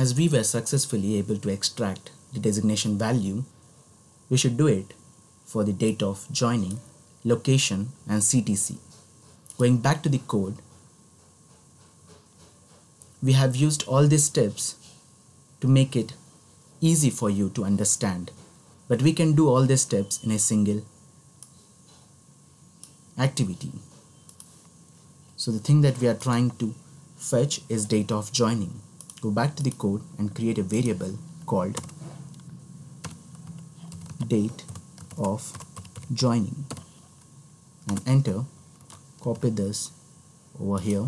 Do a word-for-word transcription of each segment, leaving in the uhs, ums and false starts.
As we were successfully able to extract the designation value, we should do it for the date of joining, location and C T C. Going back to the code, we have used all these steps to make it easy for you to understand, but we can do all these steps in a single activity. So the thing that we are trying to fetch is date of joining. Go back to the code and create a variable called date of joining and enter. Copy this over here.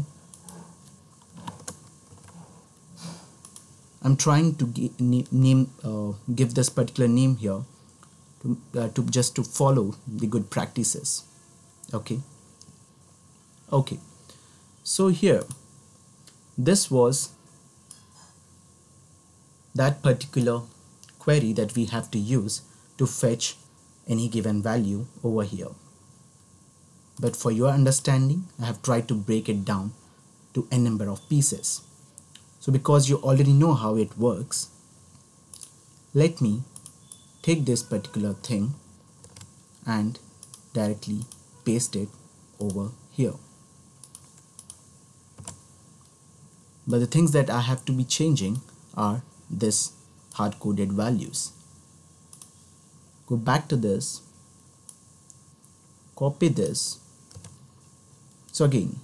I'm trying to give, name, uh, give this particular name here to, uh, to just to follow the good practices. Okay. Okay. So here, this was that particular query that we have to use to fetch any given value over here. But for your understanding, I have tried to break it down to n number of pieces. So because you already know how it works, let me take this particular thing and directly paste it over here. But the things that I have to be changing are this hard-coded values. Go back to this, copy this. So again,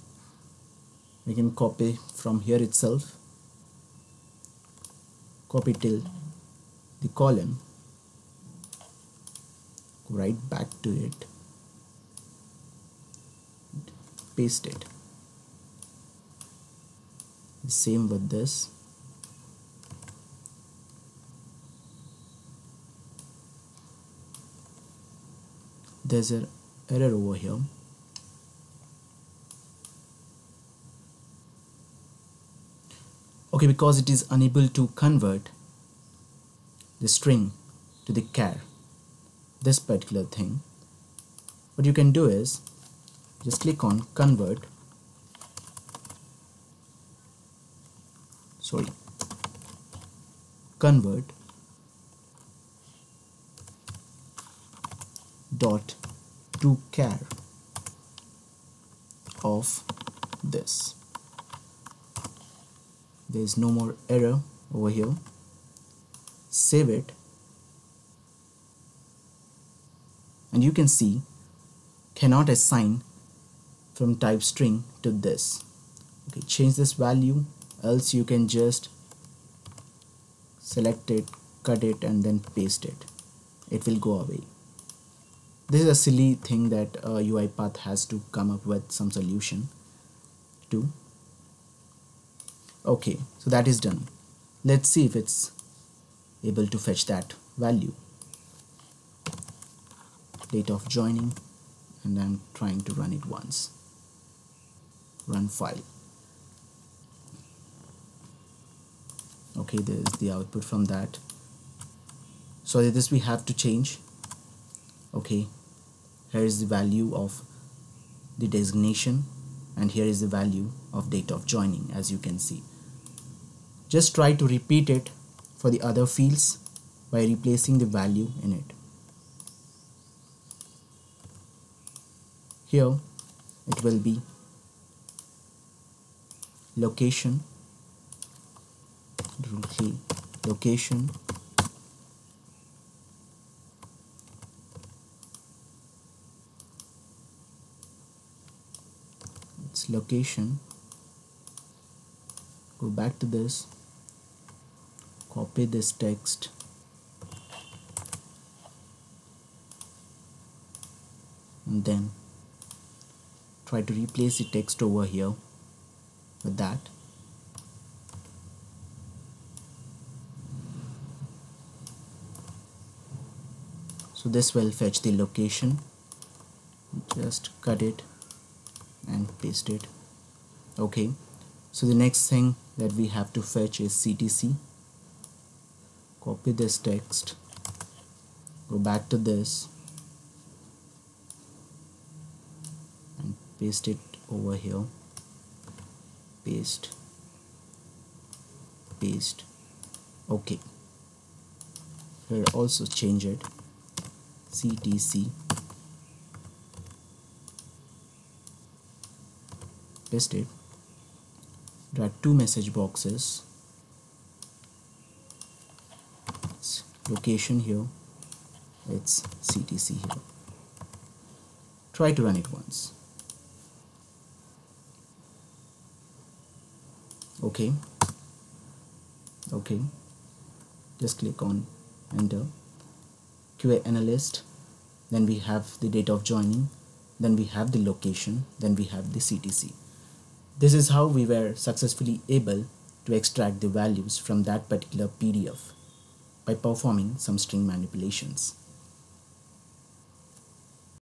we can copy from here itself. Copy till the column, go right back to it, paste it. The same with this. There's an error over here. Okay, because it is unable to convert the string to the char, this particular thing. What you can do is just click on convert. Sorry, convert dot to char of this. There is no more error over here. Save it. And you can see cannot assign from type string to this. Okay, change this value, else you can just select it, cut it and then paste it. It will go away. This is a silly thing that uh, UiPath has to come up with some solution to. Okay, so that is done. Let's see if it's able to fetch that value. Date of joining, and I'm trying to run it once. Run file. Okay, there's the output from that. So this we have to change. Okay, here is the value of the designation and here is the value of date of joining, as you can see. Just try to repeat it for the other fields by replacing the value in it. Here it will be location, location it's location. Go back to this, copy this text, and then try to replace the text over here with that. So this will fetch the location. Just cut it and paste it. Okay. So the next thing that we have to fetch is C T C. Copy this text, go back to this and paste it over here. Paste, paste, OK. Here also change it C T C, paste it. There are two message boxes, it's location here, it's C T C here. Try to run it once. OK. OK. Just click on enter. Q A analyst. Then we have the date of joining. Then we have the location. Then we have the C T C. This is how we were successfully able to extract the values from that particular P D F by performing some string manipulations.